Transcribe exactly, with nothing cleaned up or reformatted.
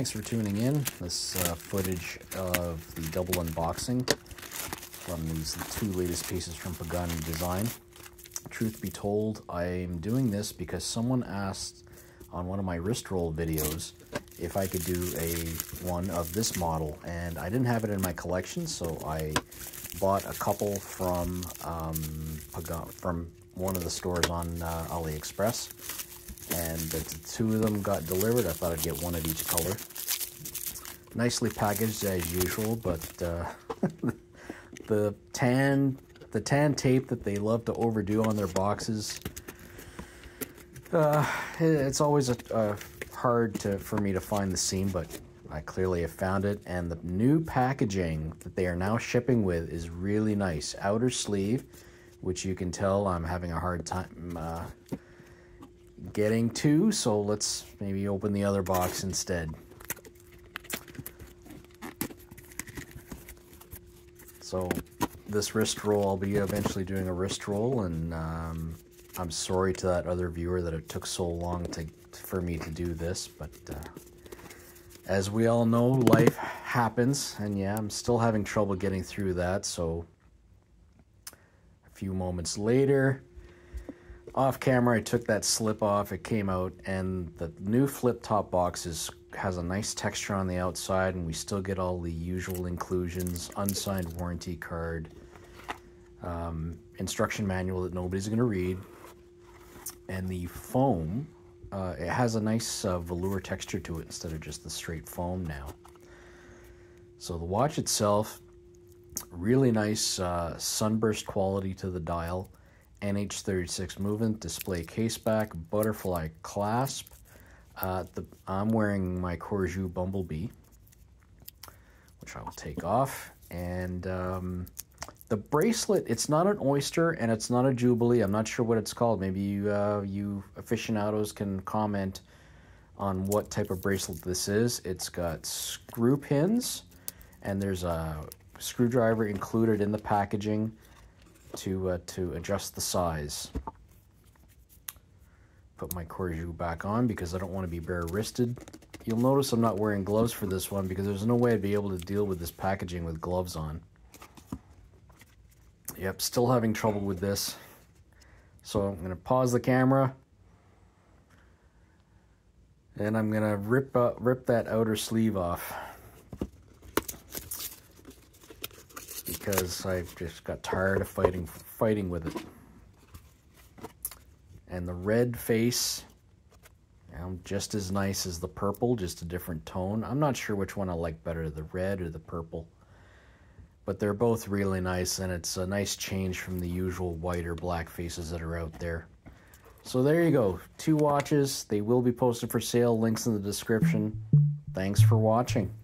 Thanks for tuning in. This uh, footage of the double unboxing from these two latest pieces from Pagani Design. Truth be told, I'm doing this because someone asked on one of my wrist roll videos if I could do a one of this model, and I didn't have it in my collection, so I bought a couple from um, from one of the stores on uh, AliExpress. And the two of them got delivered. I thought I'd get one of each color. Nicely packaged as usual, but uh, the tan the tan tape that they love to overdo on their boxes, uh, it's always a, a hard to, for me to find the seam, but I clearly have found it. And the new packaging that they are now shipping with is really nice. Outer sleeve, which you can tell I'm having a hard time uh, getting two, so let's maybe open the other box instead. So this wrist roll, I'll be eventually doing a wrist roll, and um, I'm sorry to that other viewer that it took so long to for me to do this, but uh, as we all know, life happens, and yeah, I'm still having trouble getting through that. So a few moments later, off camera, I took that slip off, it came out, and the new flip top box is, has a nice texture on the outside, and we still get all the usual inclusions, unsigned warranty card, um, instruction manual that nobody's going to read, and the foam, uh, it has a nice uh, velour texture to it instead of just the straight foam now. So the watch itself, really nice uh, sunburst quality to the dial. N H thirty-six movement, display case back, butterfly clasp. Uh, the, I'm wearing my Corjou Bumblebee, which I will take off. And um, the bracelet, it's not an oyster and it's not a jubilee. I'm not sure what it's called. Maybe you, uh, you aficionados can comment on what type of bracelet this is. It's got screw pins, and there's a screwdriver included in the packaging to uh, to adjust the size. Put my Corjou back on because I don't want to be bare-wristed. You'll notice I'm not wearing gloves for this one because there's no way I'd be able to deal with this packaging with gloves on. Yep, still having trouble with this. So I'm going to pause the camera, and I'm going to rip uh, rip that outer sleeve off, because I just got tired of fighting fighting with it. And the red face, you know, just as nice as the purple, just a different tone. I'm not sure which one I like better, the red or the purple, but they're both really nice, and it's a nice change from the usual white or black faces that are out there. So there you go, two watches. They will be posted for sale, links in the description. Thanks for watching.